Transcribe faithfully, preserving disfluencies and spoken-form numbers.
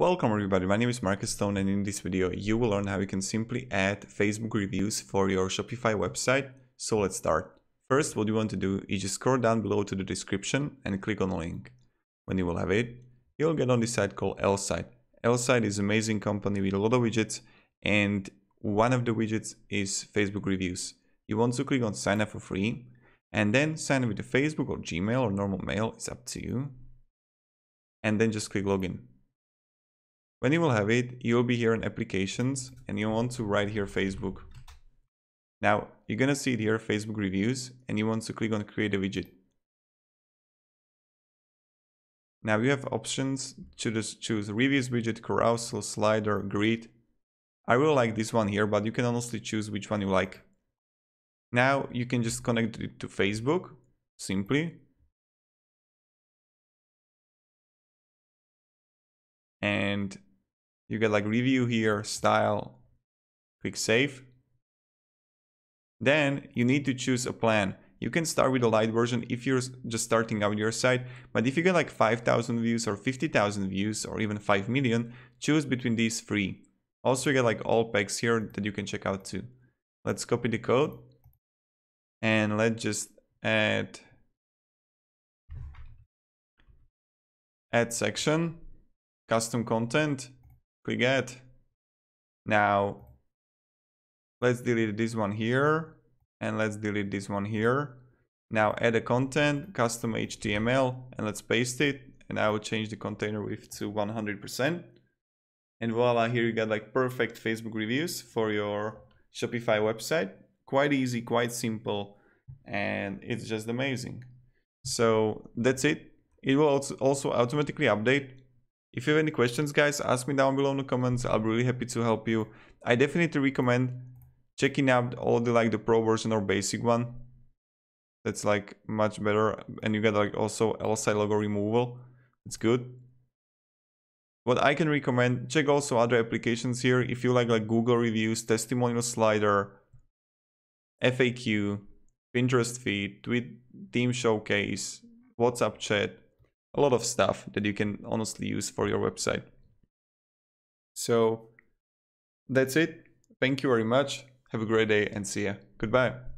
Welcome everybody, my name is Marcus Stone, and in this video you will learn how you can simply add Facebook reviews for your Shopify website. So let's start. First, what you want to do is just scroll down below to the description and click on the link. When you will have it, you'll get on this site called L-Site. L-Site is an amazing company with a lot of widgets, and one of the widgets is Facebook reviews. You want to click on sign up for free and then sign up with the Facebook or Gmail or normal mail, it's up to you. And then just click login. When you will have it, you'll be here in applications and you want to write here Facebook. Now you're gonna see it here, Facebook reviews, and you want to click on create a widget. Now you have options to just choose reviews widget, carousel, slider, grid. I really like this one here, but you can honestly choose which one you like. Now you can just connect it to Facebook simply. And you get like review here, style, click save. Then you need to choose a plan. You can start with a light version if you're just starting out your site, but if you get like five thousand views or fifty thousand views or even five million, choose between these three. Also you get like all packs here that you can check out too. Let's copy the code and let's just add add section, custom content, click add. Now let's delete this one here and let's delete this one here. Now add a content, custom H T M L, and let's paste it, and I will change the container width to one hundred percent. And voila, here you got like perfect Facebook reviews for your Shopify website. Quite easy, quite simple, and it's just amazing. So that's it. It will also automatically update. If you have any questions, guys, ask me down below in the comments. I'll be really happy to help you. I definitely recommend checking out all the like the pro version or basic one. That's like much better, and you get like also L-Site logo removal. It's good. What I can recommend, check also other applications here if you like like Google reviews, testimonial slider, F A Q, Pinterest feed, tweet, team showcase, WhatsApp chat. A lot of stuff that you can honestly use for your website. So that's it. Thank you very much. Have a great day and see ya. Goodbye.